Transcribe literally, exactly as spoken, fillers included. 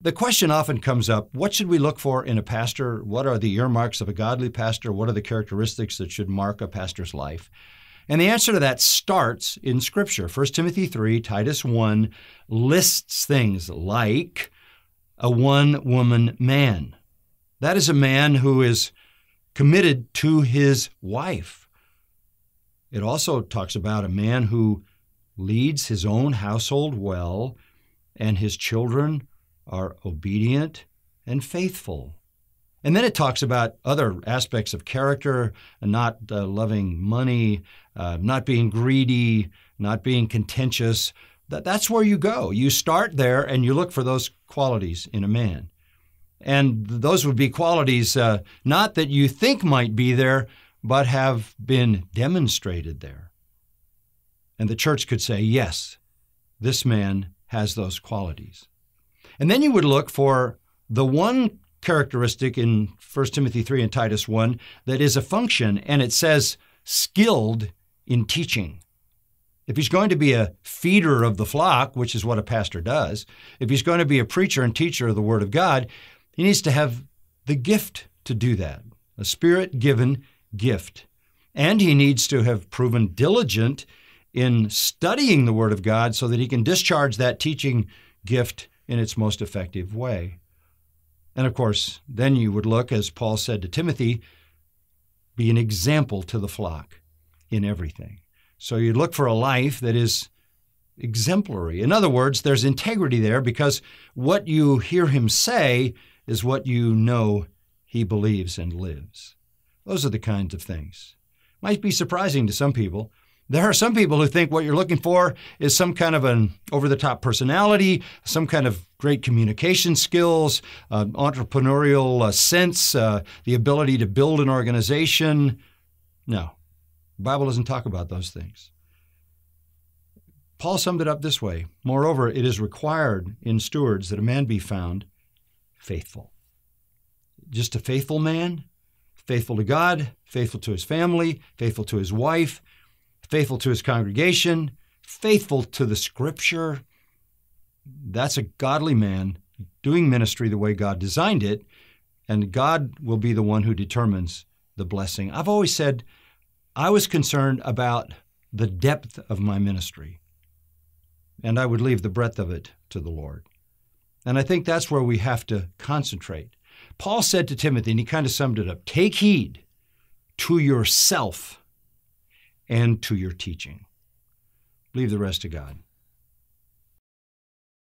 The question often comes up, what should we look for in a pastor? What are the earmarks of a godly pastor? What are the characteristics that should mark a pastor's life? And the answer to that starts in Scripture. First Timothy three, Titus one lists things like a one-woman man. That is a man who is committed to his wife. It also talks about a man who leads his own household well, and his children are obedient and faithful. And then it talks about other aspects of character, not uh, loving money, uh, not being greedy, not being contentious. That, that's where you go. You start there and you look for those qualities in a man. And those would be qualities uh, not that you think might be there, but have been demonstrated there. And the church could say, yes, this man has those qualities. And then you would look for the one characteristic in First Timothy three and Titus one that is a function, and it says skilled in teaching. If he's going to be a feeder of the flock, which is what a pastor does, if he's going to be a preacher and teacher of the Word of God, he needs to have the gift to do that, a Spirit-given gift. And he needs to have proven diligent in studying the Word of God so that he can discharge that teaching gift in its most effective way. And of course, then you would look, as Paul said to Timothy, be an example to the flock in everything. So you'd look for a life that is exemplary. In other words, there's integrity there because what you hear him say is what you know he believes and lives. Those are the kinds of things. Might be surprising to some people. There are some people who think what you're looking for is some kind of an over-the-top personality, some kind of great communication skills, uh, entrepreneurial uh, sense, uh, the ability to build an organization. No, the Bible doesn't talk about those things. Paul summed it up this way. Moreover, it is required in stewards that a man be found faithful. Just a faithful man, faithful to God, faithful to his family, faithful to his wife, faithful to his congregation, faithful to the Scripture. That's a godly man doing ministry the way God designed it, and God will be the one who determines the blessing. I've always said I was concerned about the depth of my ministry, and I would leave the breadth of it to the Lord. And I think that's where we have to concentrate. Paul said to Timothy, and he kind of summed it up, take heed to yourself and to your teaching. Leave the rest to God.